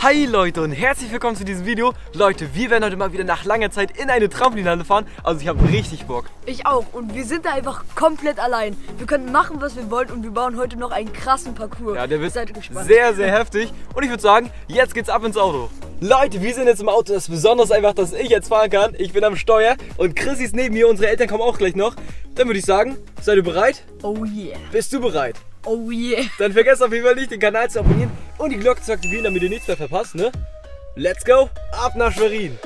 Hi Leute und herzlich willkommen zu diesem Video. Leute, wir werden heute mal wieder nach langer Zeit in eine Trampolinhalle fahren. Also ich habe richtig Bock. Ich auch, und wir sind da einfach komplett allein. Wir können machen, was wir wollen, und wir bauen heute noch einen krassen Parcours. Ja, der wird sehr, sehr heftig. Und ich würde sagen, jetzt geht's ab ins Auto. Leute, wir sind jetzt im Auto. Das ist besonders einfach, dass ich jetzt fahren kann. Ich bin am Steuer und Chrissy ist neben mir. Unsere Eltern kommen auch gleich noch. Dann würde ich sagen, seid ihr bereit? Oh yeah. Bist du bereit? Oh yeah. Dann vergesst auf jeden Fall nicht, den Kanal zu abonnieren und die Glocke zu aktivieren, damit ihr nichts mehr verpasst, ne? Let's go, ab nach Schwerin!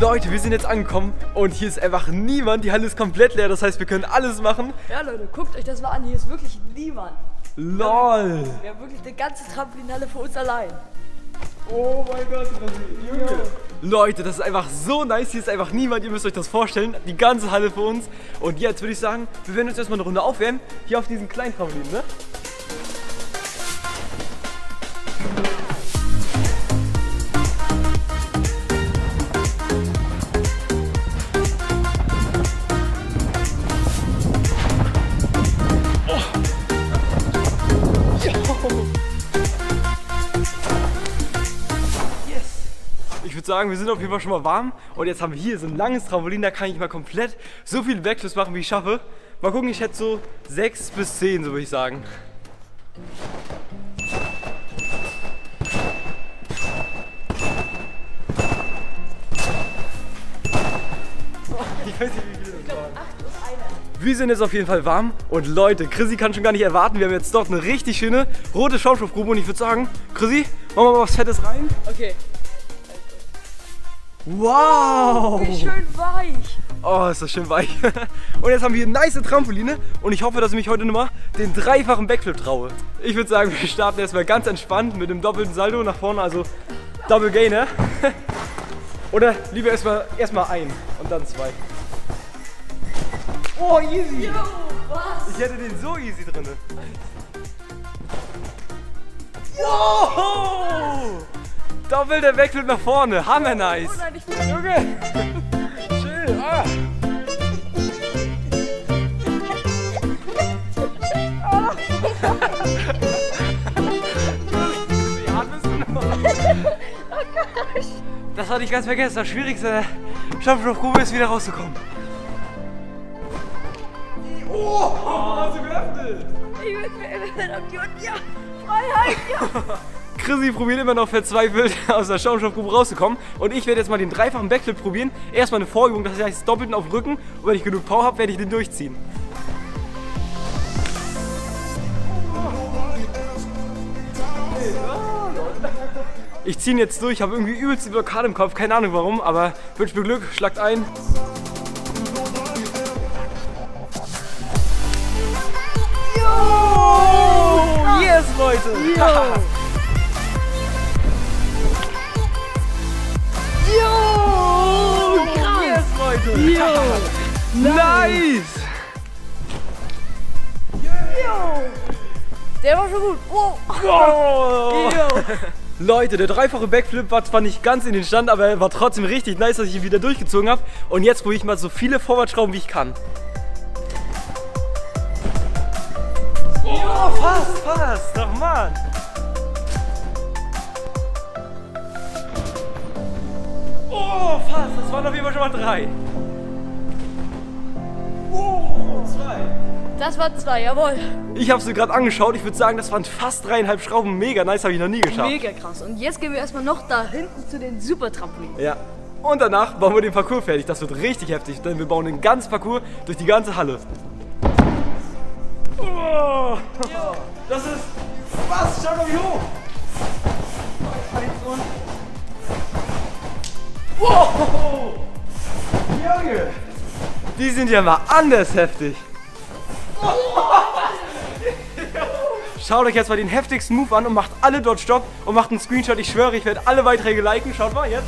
Leute, wir sind jetzt angekommen und hier ist einfach niemand. Die Halle ist komplett leer, das heißt, wir können alles machen. Ja Leute, guckt euch das mal an, hier ist wirklich niemand. LOL! Wir haben wirklich eine ganze Trampolinhalle für uns allein. Oh mein Gott, Junge. Leute, das ist einfach so nice, hier ist einfach niemand, ihr müsst euch das vorstellen, die ganze Halle für uns. Und jetzt würde ich sagen, wir werden uns erstmal eine Runde aufwärmen, hier auf diesen kleinen Trampolin, ne? Sagen, wir sind auf jeden Fall schon mal warm und jetzt haben wir hier so ein langes Trampolin, da kann ich mal komplett so viel Backflips machen, wie ich schaffe. Mal gucken, ich hätte so 6 bis 10, so würde ich sagen. Ich weiß nicht, wie viele das waren. Wir sind jetzt auf jeden Fall warm und Leute, Chrissy kann schon gar nicht erwarten, wir haben jetzt dort eine richtig schöne rote Schaumstoffgrube und ich würde sagen, Chrissy, machen wir mal was Fettes rein. Okay. Wow! Wie schön weich! Oh, ist das schön weich. Und jetzt haben wir hier nice Trampoline und ich hoffe, dass ich mich heute nochmal den dreifachen Backflip traue. Ich würde sagen, wir starten erstmal ganz entspannt mit dem doppelten Salto nach vorne, also Double Gain, ne? Oder lieber erstmal ein und dann zwei. Oh, easy! Yo, was? Ich hätte den so easy drin. Wow! Doppel der Backflip nach vorne, hammer nice! Oh nein, ich bin Junge! Chill! Ah. Ah. Das hatte ich ganz vergessen, das Schwierigste Schaumstoffgrube ist, wieder rauszukommen. Oh! Hast du geöffnet? Ich bin am Juden, ja! Freiheit, ja! Chrissy probiert immer noch verzweifelt aus der Schaumstoffgrube rauszukommen und ich werde jetzt mal den dreifachen Backflip probieren. Erstmal eine Vorübung, das heißt doppelten auf den Rücken, und wenn ich genug Power habe, werde ich den durchziehen. Ich ziehe ihn jetzt durch, habe irgendwie übelst die Blockade im Kopf, keine Ahnung warum, aber wünscht mir Glück, schlagt ein. Yo! Yes, Leute! Yo! Yo! Krass. Yes, Leute! Yo! Nice! Yo! Der war schon gut! Wow! Wow. Yo. Leute, der dreifache Backflip war zwar nicht ganz in den Stand, aber er war trotzdem richtig nice, dass ich ihn wieder durchgezogen habe. Und jetzt probiere ich mal so viele Vorwärtsschrauben, wie ich kann. Oh, fast! Doch, Mann! Oh, fast! Das waren auf jeden Fall schon mal 3. Oh, 2. Das waren 2, jawohl. Ich habe es mir gerade angeschaut. Ich würde sagen, das waren fast 3,5 Schrauben. Mega nice, habe ich noch nie geschafft. Mega krass. Und jetzt gehen wir erstmal noch da hinten zu den Super-Trampolinen. Ja. Und danach bauen wir den Parcours fertig. Das wird richtig heftig, denn wir bauen den ganzen Parcours durch die ganze Halle. Oh, das ist fast. Schaut mal wie hoch. Wow! Junge! Die sind ja mal anders heftig. Oh. Schaut euch jetzt mal den heftigsten Move an und macht alle dort Stopp und macht einen Screenshot. Ich schwöre, ich werde alle Beiträge liken. Schaut mal jetzt.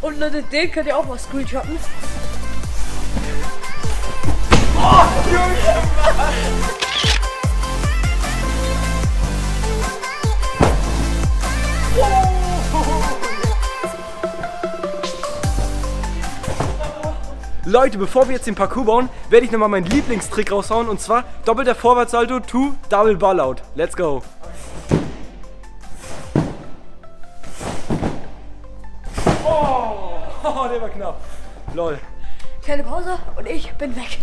Und Leute, den könnt ihr auch mal screenshotten. Oh, Junge! Leute, bevor wir jetzt den Parcours bauen, werde ich nochmal meinen Lieblingstrick raushauen. Und zwar doppelter Vorwärtssalto to Double Ballout. Let's go. Oh, der war knapp. Lol. Kleine Pause und ich bin weg.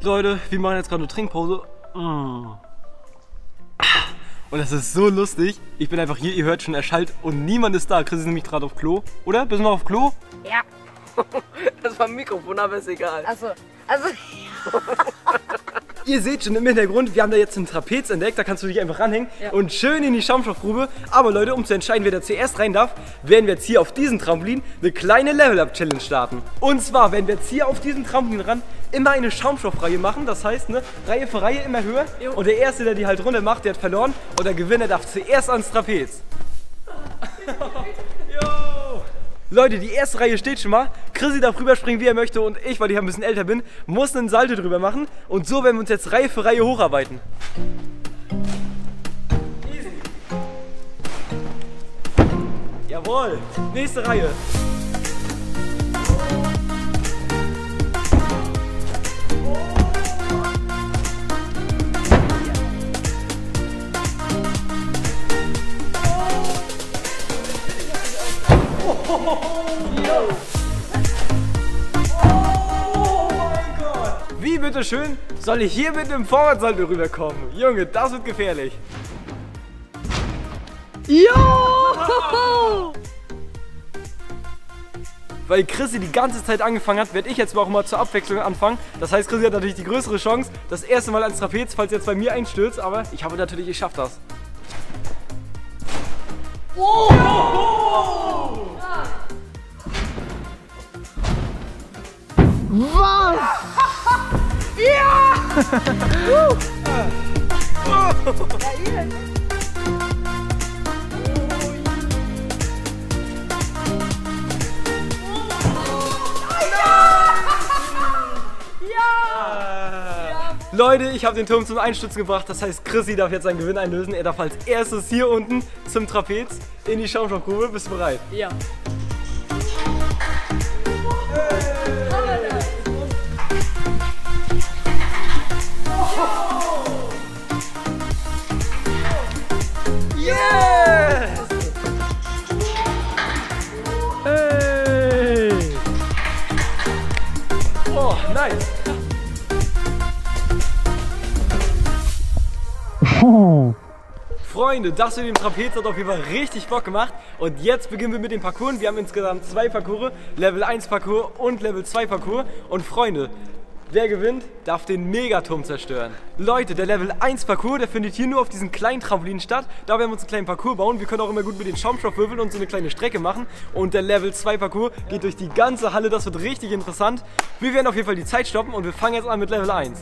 Leute, wir machen jetzt gerade eine Trinkpause. Und das ist so lustig. Ich bin einfach hier, ihr hört schon, erschallt und niemand ist da. Chris ist nämlich gerade auf Klo. Oder? Bist du noch auf Klo? Ja. Das war ein Mikrofon, aber ist egal. Achso. Also. Ihr seht schon im Hintergrund, wir haben da jetzt einen Trapez entdeckt, da kannst du dich einfach ranhängen, ja, und schön in die Schaumstoffgrube. Aber Leute, um zu entscheiden, wer da zuerst rein darf, werden wir jetzt hier auf diesem Trampolin eine kleine Level-Up-Challenge starten. Und zwar werden wir jetzt hier auf diesem Trampolin ran immer eine Schaumstoffreihe machen, das heißt, ne, Reihe für Reihe immer höher. Jo. Und der Erste, der die halt runter macht, der hat verloren und der Gewinner darf zuerst ans Trapez. Leute, die erste Reihe steht schon mal. Chrissy darf rüberspringen, wie er möchte, und ich, weil ich ein bisschen älter bin, muss einen Salto drüber machen. Und so werden wir uns jetzt Reihe für Reihe hocharbeiten. Easy. Jawohl. Nächste Reihe. Wie bitteschön soll ich hier mit dem Vorwärtssalto rüberkommen? Junge, das wird gefährlich. Jo! Weil Chrissy die ganze Zeit angefangen hat, werde ich jetzt auch mal zur Abwechslung anfangen. Das heißt, Chrissy hat natürlich die größere Chance, das erste Mal ans Trapez, falls jetzt bei mir einstürzt. Aber ich habe natürlich, ich schaffe das. Oh! Was? Ja! Leute, ich habe den Turm zum Einstürzen gebracht. Das heißt, Chrissy darf jetzt seinen Gewinn einlösen. Er darf als erstes hier unten zum Trapez in die Schaumstoffgrube. Bist du bereit? Ja. Nice. Oh. Freunde, das mit dem Trapez hat auf jeden Fall richtig Bock gemacht. Und jetzt beginnen wir mit den Parcours. Wir haben insgesamt zwei Parcours, Level 1 Parcours und Level 2 Parcours. Und Freunde, wer gewinnt, darf den Megaturm zerstören. Leute, der Level 1 Parcours, der findet hier nur auf diesen kleinen Trampolinen statt. Da werden wir uns einen kleinen Parcours bauen. Wir können auch immer gut mit den Schaumstoffwürfeln und so eine kleine Strecke machen. Und der Level 2 Parcours geht durch die ganze Halle. Das wird richtig interessant. Wir werden auf jeden Fall die Zeit stoppen und wir fangen jetzt an mit Level 1.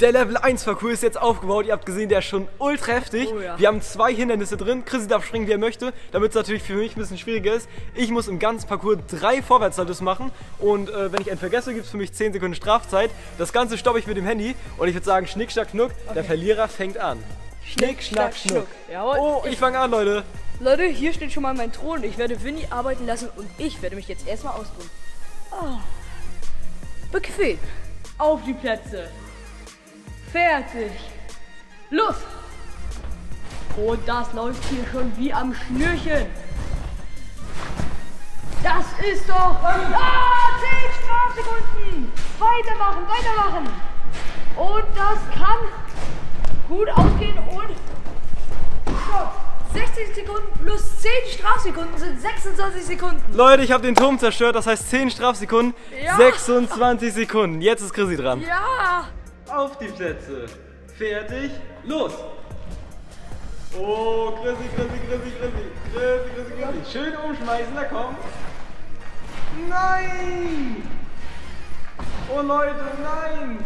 Der Level 1 Parcours ist jetzt aufgebaut, ihr habt gesehen, der ist schon ultra heftig. Oh ja. Wir haben zwei Hindernisse drin, Chrissy darf springen, wie er möchte, damit es natürlich für mich ein bisschen schwieriger ist. Ich muss im ganzen Parcours 3 Vorwärtssaltos machen und wenn ich einen vergesse, gibt es für mich 10 Sekunden Strafzeit. Das Ganze stoppe ich mit dem Handy und ich würde sagen, schnick, schnack, schnuck, okay, der Verlierer fängt an. Schnick, schnack, schnuck. Jawohl. Oh, ich fange an, Leute. Leute, hier steht schon mal mein Thron. Ich werde Vinny arbeiten lassen und ich werde mich jetzt erstmal ausruhen. Oh. Bequem. Auf die Plätze. Fertig. Los. Und das läuft hier schon wie am Schnürchen. Das ist doch... Ah, 10 Strafsekunden. Weitermachen, weitermachen. Und das kann gut ausgehen und... Stopp. 16 Sekunden plus 10 Strafsekunden sind 26 Sekunden. Leute, ich habe den Turm zerstört. Das heißt 10 Strafsekunden, ja. 26 Sekunden. Jetzt ist Chrissy dran. Ja. Auf die Plätze. Fertig. Los. Oh, Chrissy. Schön umschmeißen, da komm. Nein. Oh Leute, nein.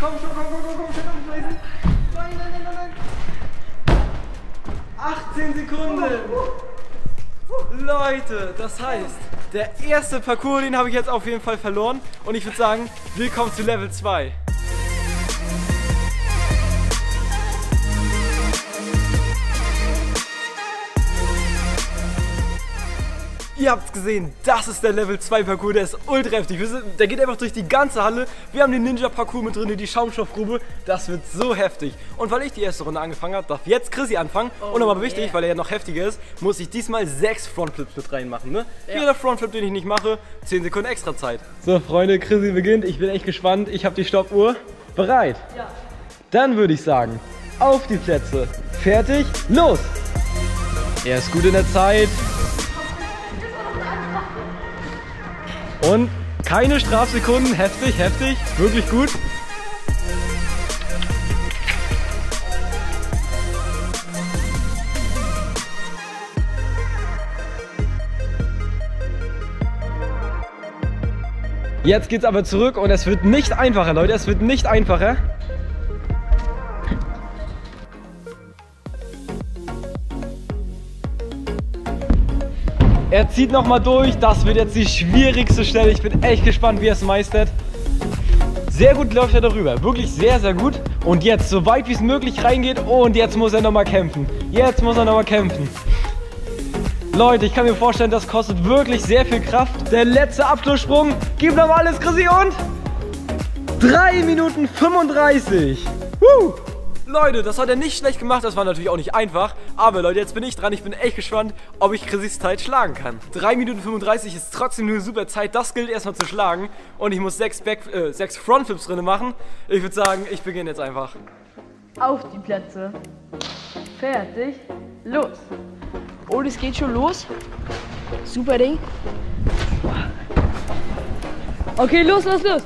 Komm, schön umschmeißen. Nein. 18 Sekunden. Leute, das heißt, der erste Parcours, den habe ich jetzt auf jeden Fall verloren. Und ich würde sagen, willkommen zu Level 2. Ihr habt es gesehen, das ist der Level 2 Parcours, der ist ultra heftig. Der geht einfach durch die ganze Halle. Wir haben den Ninja-Parcours mit drin, die Schaumstoffgrube. Das wird so heftig. Und weil ich die erste Runde angefangen habe, darf jetzt Chrissy anfangen. Und nochmal wichtig, weil er ja noch heftiger ist, muss ich diesmal 6 Frontflips mit reinmachen. Ne? Ja. Jeder Frontflip, den ich nicht mache, 10 Sekunden extra Zeit. So Freunde, Chrissy beginnt. Ich bin echt gespannt. Ich habe die Stoppuhr. Bereit? Ja. Dann würde ich sagen, auf die Plätze. Fertig, los! Er ist gut in der Zeit. Und keine Strafsekunden, heftig, heftig, wirklich gut. Jetzt geht's aber zurück und es wird nicht einfacher, Leute, es wird nicht einfacher. Er zieht nochmal durch, das wird jetzt die schwierigste Stelle. Ich bin echt gespannt, wie er es meistert. Sehr gut läuft er darüber, wirklich sehr, sehr gut. Und jetzt, so weit wie es möglich reingeht, und jetzt muss er nochmal kämpfen. Jetzt muss er nochmal kämpfen. Leute, ich kann mir vorstellen, das kostet wirklich sehr viel Kraft. Der letzte Abschlusssprung, gib nochmal alles, Chrissy, und 3 Minuten 35. Woo! Leute, das hat er nicht schlecht gemacht, das war natürlich auch nicht einfach. Aber Leute, jetzt bin ich dran, ich bin echt gespannt, ob ich Chrissys Zeit schlagen kann. 3 Minuten 35 ist trotzdem eine super Zeit, das gilt erstmal zu schlagen. Und ich muss 6 Frontflips drin machen. Ich würde sagen, ich beginne jetzt einfach. Auf die Plätze. Fertig, los. Oh, das geht schon los. Super Ding. Okay, los, los, los.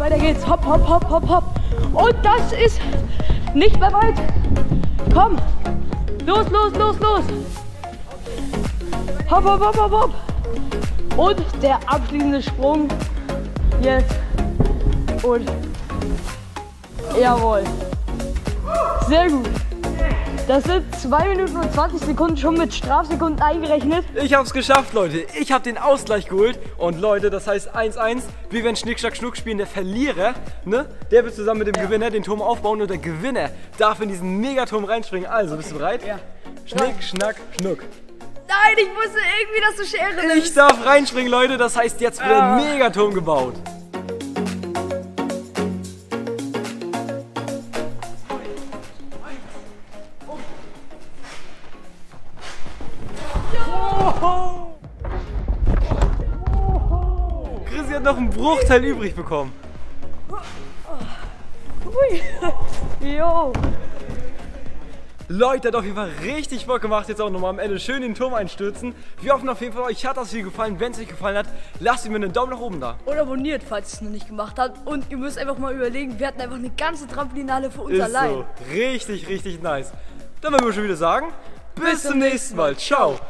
Weiter geht's, hopp, hopp, hopp, hopp, hopp. Und das ist nicht mehr weit. Komm, los, los, los, los. Hopp, hopp, hopp, hopp, hopp. Und der abschließende Sprung. Jetzt. Und. Jawohl. Sehr gut. Das sind 2 Minuten und 20 Sekunden schon mit Strafsekunden eingerechnet. Ich hab's geschafft, Leute. Ich hab den Ausgleich geholt. Und Leute, das heißt 1-1. Wir werden Schnick, Schnack, Schnuck spielen. Der Verlierer, ne? Der wird zusammen mit dem Gewinner den Turm aufbauen. Und der Gewinner darf in diesen Megaturm reinspringen. Also, okay. Bist du bereit? Ja. Schnick, Schnack, Schnuck. Nein, ich wusste irgendwie, dass du Schere nimmst. Ich darf reinspringen, Leute. Das heißt, jetzt wird ein Megaturm gebaut. Chrissy hat noch einen Bruchteil übrig bekommen. Leute, hat auf jeden Fall richtig Bock gemacht. Jetzt auch nochmal am Ende schön den Turm einstürzen. Wir hoffen auf jeden Fall, euch hat das Video gefallen. Wenn es euch gefallen hat, lasst mir einen Daumen nach oben da. Und abonniert, falls ihr es noch nicht gemacht habt. Und ihr müsst einfach mal überlegen, wir hatten einfach eine ganze Trampolinhalle für uns allein. So. Richtig, richtig nice. Dann würden wir schon wieder sagen, bis zum nächsten Mal. Ciao.